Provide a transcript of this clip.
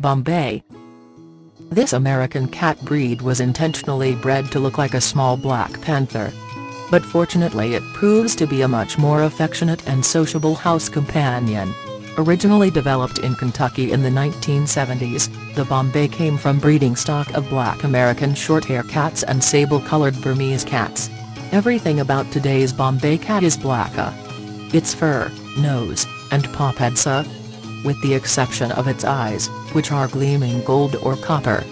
Bombay. This American cat breed was intentionally bred to look like a small black panther. But fortunately it proves to be a much more affectionate and sociable house companion. Originally developed in Kentucky in the 1970s, the Bombay came from breeding stock of black American short-hair cats and sable-colored Burmese cats. Everything about today's Bombay cat is black. Its fur, nose, and paw pads, with the exception of its eyes, which are gleaming gold or copper.